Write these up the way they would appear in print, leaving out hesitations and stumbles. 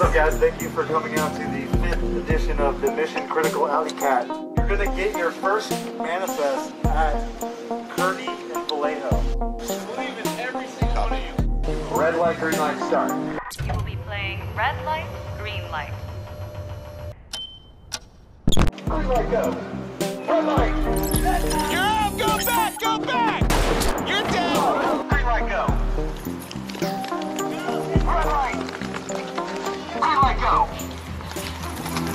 What's up, guys? Thank you for coming out to the 5th edition of the Mission Critical Alley Cat. You're going to get your first manifest at Kearney and Vallejo. Believe in every single one of you. Red light, green light, start. You will be playing red light, green light. Green light, go. Red light. You're up. Go back. Go back. You're down. Green light, go. Red light. Green light, go.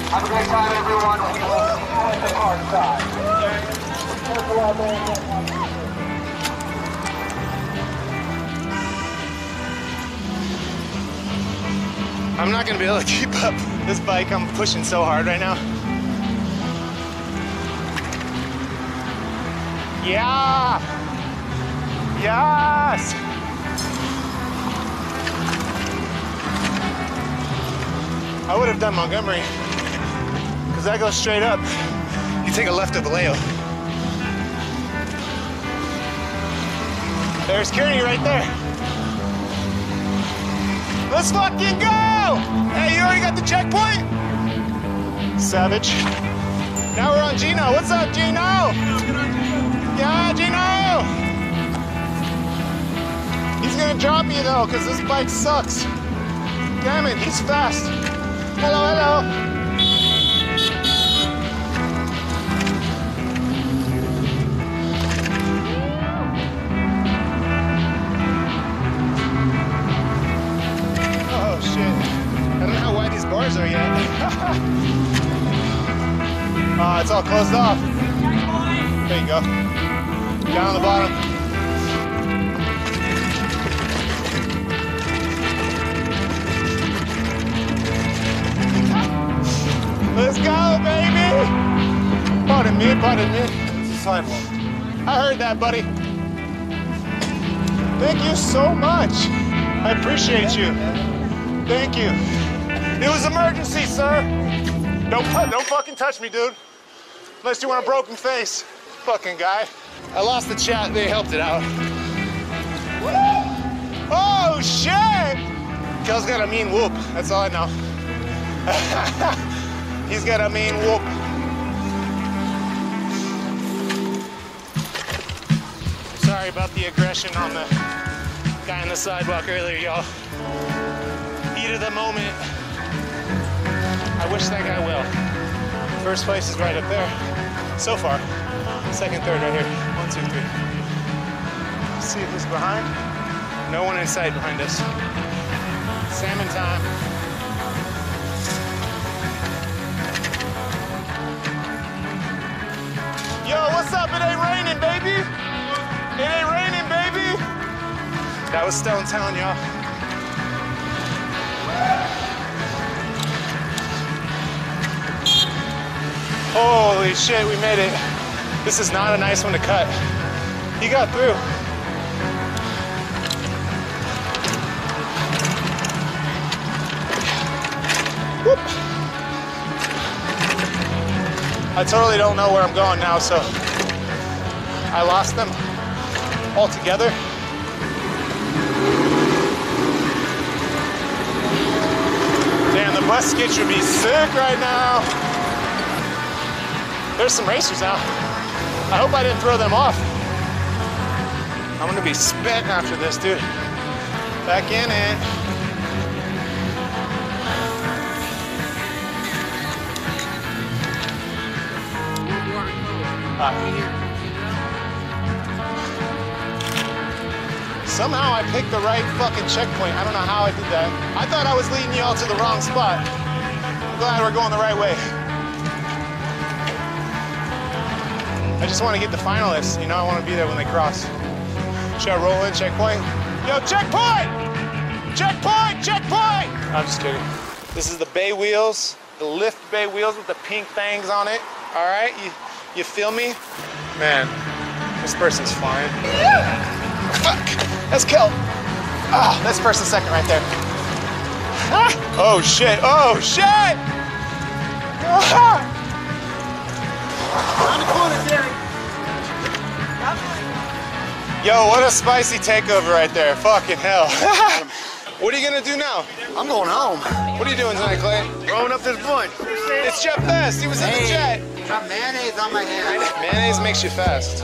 Have a great time, everyone. We will see you at the park side. Careful out there. I'm not going to be able to keep up this bike. I'm pushing so hard right now. Yeah. Yes. I would have done Montgomery, because that goes straight up. You take a left at Vallejo. There's Kearney right there. Let's fucking go! Hey, you already got the checkpoint? Savage. Now we're on Gino. What's up, Gino? Yeah, Gino! He's gonna drop you though, because this bike sucks. Damn it, he's fast. Hello, hello. Oh, shit. I don't know how wide these bars are yet. Ah, it's all closed off. There you go. Down the bottom. Let's go, baby! Pardon me, it's a sidewalk. I heard that, buddy. Thank you so much. I appreciate you. Thank you. It was emergency, sir. Don't fucking touch me, dude. Unless you want a broken face, fucking guy. I lost the chat, they helped it out. Oh, shit! Kel's got a mean whoop, that's all I know. He's got a mean whoop. Sorry about the aggression on the guy on the sidewalk earlier, y'all. Heat of the moment. I wish that guy well. First place is right up there, so far. Second, third right here. One, two, three. Let's see who's behind. No one in sight behind us. Salmon time. Yo, what's up? It ain't raining, baby. It ain't raining, baby. That was Stone Town, y'all. Holy shit, we made it. This is not a nice one to cut. He got through. Whoop. I totally don't know where I'm going now, so I lost them altogether. Damn, the bus skit should be sick right now. There's some racers out. I hope I didn't throw them off. I'm gonna be spent after this, dude. Back in it. Somehow I picked the right fucking checkpoint. I don't know how I did that. I thought I was leading y'all to the wrong spot. I'm glad we're going the right way. I just want to get the finalists. You know, I want to be there when they cross. Should I roll in? Checkpoint? Yo, checkpoint! Checkpoint! Checkpoint! I'm just kidding. This is the bay wheels, the lift bay wheels with the pink things on it. All right? You feel me? Man, this person's flying. Yeah. Fuck, that's Kel. Ah, that's first and second right there. Ah. Oh shit, oh shit! Ah. On the corner, Terry. Yo, what a spicy takeover right there, fucking hell. What are you gonna do now? I'm going home. What are you doing tonight, Clay? Growing up this blunt. It's Jeff Best. He was in the jet. Got mayonnaise on my hand. Mayonnaise makes you fast.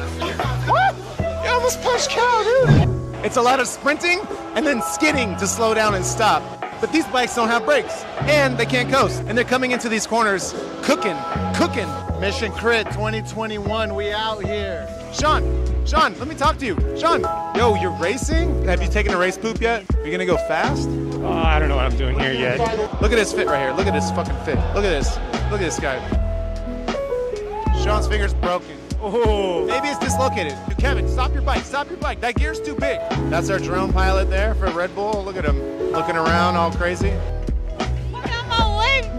What? You almost punched Cal, dude. It's a lot of sprinting and then skidding to slow down and stop. But these bikes don't have brakes, and they can't coast. And they're coming into these corners, cooking, cooking. Mission Crit 2021, we out here. Sean, let me talk to you. Sean, yo, you're racing? Have you taken a race poop yet? Are you gonna go fast? Oh, I don't know what I'm doing here yet. Look at his fit right here. Look at his fucking fit. Look at this. Look at this guy. Sean's finger's broken. Oh. Maybe it's dislocated. Kevin, stop your bike. Stop your bike. That gear's too big. That's our drone pilot there for Red Bull. Look at him. Looking around all crazy. Look at my legs.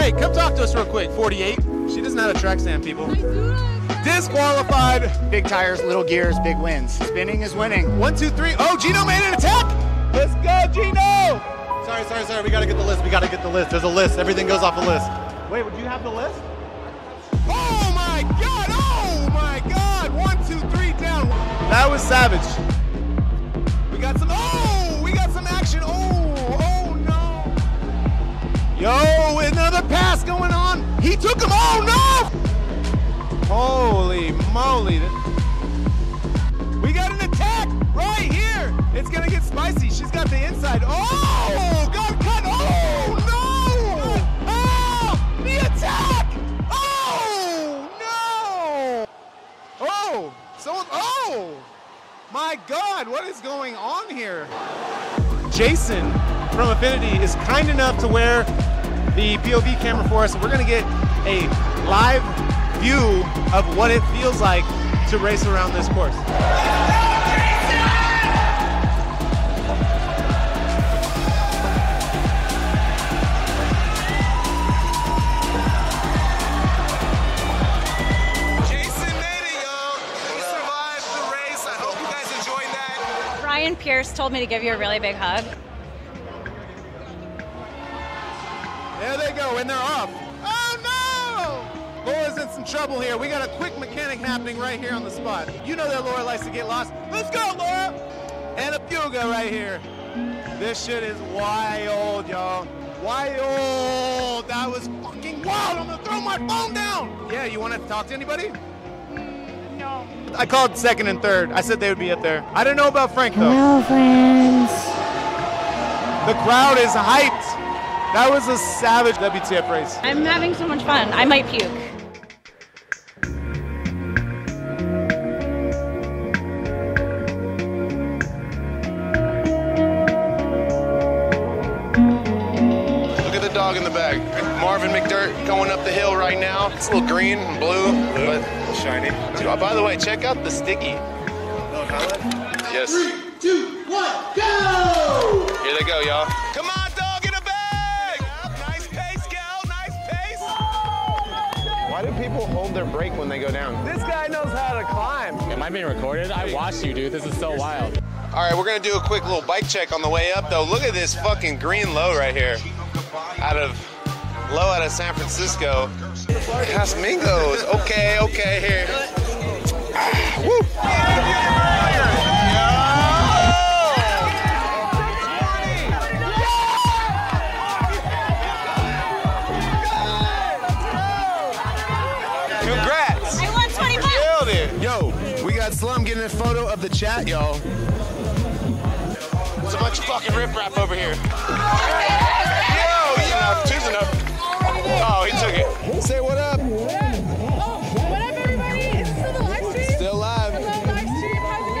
Hey, come talk to us real quick, 48. She doesn't know how to track stand, people. I do. Disqualified. Big tires, little gears, big wins. Spinning is winning. 1, 2, 3. Oh, Gino made an attack. Let's go, Gino. Sorry. We got to get the list. There's a list. Everything goes off a list. Wait, would you have the list? Oh, my God. 1, 2, 3 down. That was savage. We got some action. Oh, no. Yo, another pass going on. He took him. Oh, no. Holy moly. We got an attack right here. It's going to get spicy. She's got the inside. Oh, got cut. Oh, no. Oh, the attack. Oh, no. Oh, oh, my God. What is going on here? Jason from Affinity is kind enough to wear the POV camera for us. We're going to get a live view of what it feels like to race around this course. Jason made it, y'all. He survived the race. I hope you guys enjoyed that. Ryan Pierce told me to give you a really big hug. There they go, and they're off. Laura's in some trouble here. We got a quick mechanic happening right here on the spot. You know that Laura likes to get lost. Let's go, Laura! And a fuga right here. This shit is wild, y'all. Wild! That was fucking wild! I'm gonna throw my phone down! Yeah, you wanna talk to anybody? No. I called second and third. I said they would be up there. I don't know about Frank, though. Hello, friends. The crowd is hyped. That was a savage WTF race. I'm having so much fun. I might puke. In the bag. Marvin McDirt going up the hill right now. It's a little green and blue. But shiny. Oh, by the way, check out the sticky. Yes. 3, 2, 1, go! Here they go, y'all. Come on, dog in a bag! Nice pace, gal, nice pace. Why do people hold their brake when they go down? This guy knows how to climb. Am I being recorded? I watched you, dude. This is so wild. All right, we're gonna do a quick little bike check on the way up, though. Look at this fucking green low right here. Out of San Francisco. Casamingos. Okay, here. Woo! Congrats! I won 25! Yo, we got Slum getting a photo of the chat, y'all. There's a bunch of fucking riprap over here. Choosing up. Oh, he took it. Say what up. Oh, what up, everybody? Is this still the live stream? Still live. What's up, live stream? How's it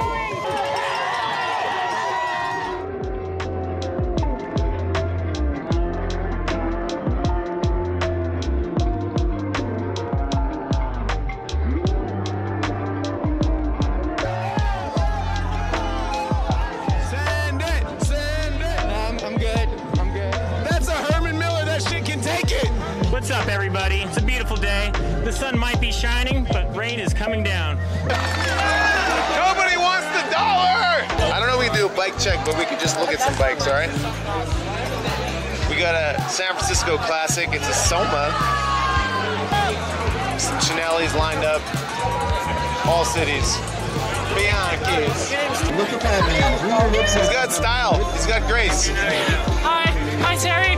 going? Send it. Nah, I'm good. That's a Herman Miller. Take it! What's up, everybody? It's a beautiful day. The sun might be shining, but rain is coming down. Nobody wants the dollar! I don't know if we do a bike check, but we could just look at some bikes, all right? We got a San Francisco Classic. It's a Soma. Some Chinellis lined up. All cities. Bianchi's. Look at that man. He's got style. He's got grace. Hi. Hi, Terry.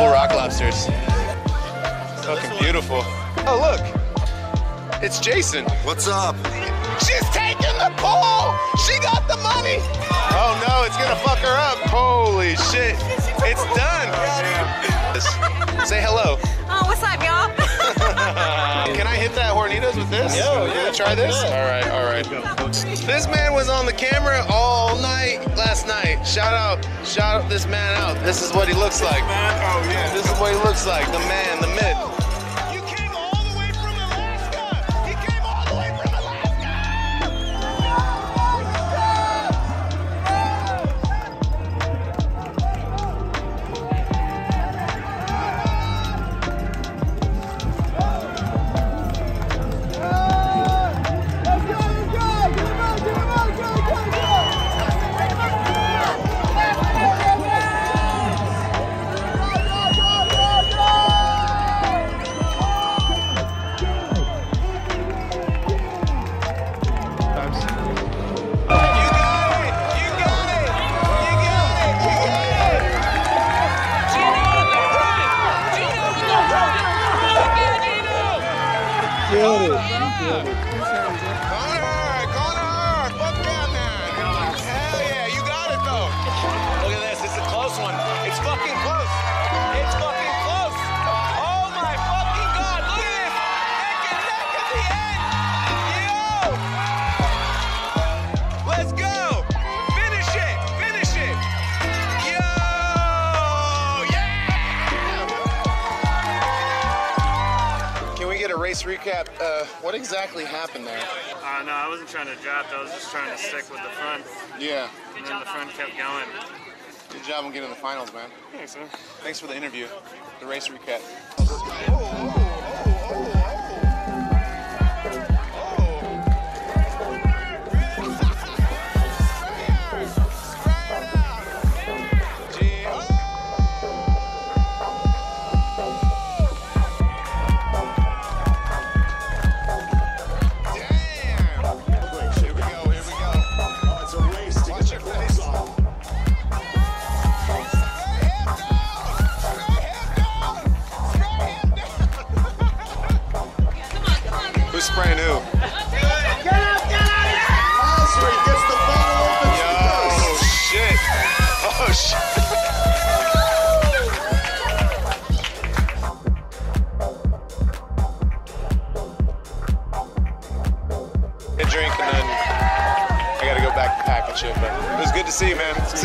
Rock lobsters. Fucking beautiful. Oh, look. It's Jason. What's up? She's taking the pole. She got the money. Oh, no. It's going to fuck her up. Holy shit. It's done. Say hello. Oh, what's up, y'all? Can I hit that hornitos with this? Yo, yeah. Try this? All right, all right. This man was on the camera all night last night. Shout out this man out. This is what he looks like. Oh, yeah. This is what he looks like. The man, the myth. Recap, what exactly happened there? No, I wasn't trying to draft, I was just trying to stick with the front. Yeah. And then the front kept going. Good job on getting the finals, man. Thanks, man. Thanks for the interview, the race recap.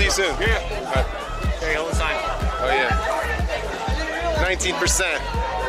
Soon. Yeah. All right. There you go, sign. Oh yeah. 19%.